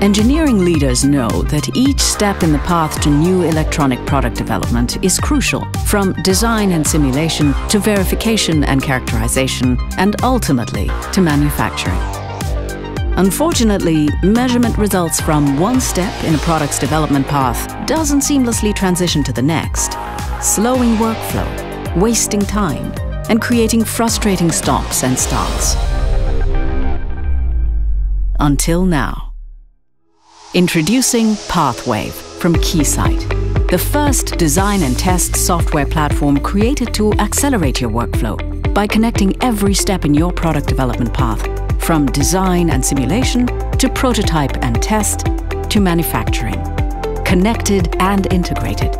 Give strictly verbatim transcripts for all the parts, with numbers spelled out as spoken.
Engineering leaders know that each step in the path to new electronic product development is crucial, from design and simulation to verification and characterization, and ultimately to manufacturing. Unfortunately, measurement results from one step in a product's development path doesn't seamlessly transition to the next, slowing workflow, wasting time, and creating frustrating stops and starts. Until now. Introducing PathWave from Keysight, the first design and test software platform created to accelerate your workflow by connecting every step in your product development path, from design and simulation to prototype and test to manufacturing. Connected and integrated.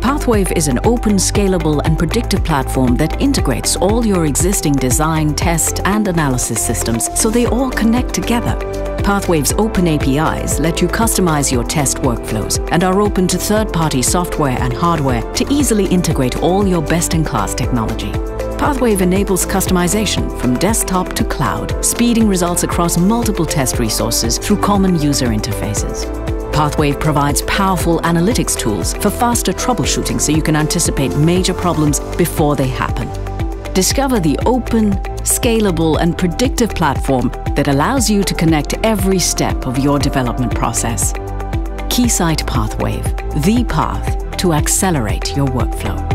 PathWave is an open, scalable, and predictive platform that integrates all your existing design, test, and analysis systems so they all connect together. PathWave's open A P Is let you customize your test workflows and are open to third-party software and hardware to easily integrate all your best-in-class technology. PathWave enables customization from desktop to cloud, speeding results across multiple test resources through common user interfaces. PathWave provides powerful analytics tools for faster troubleshooting so you can anticipate major problems before they happen. Discover the open, scalable, and predictive platform that allows you to connect every step of your development process. Keysight PathWave, the path to accelerate your workflow.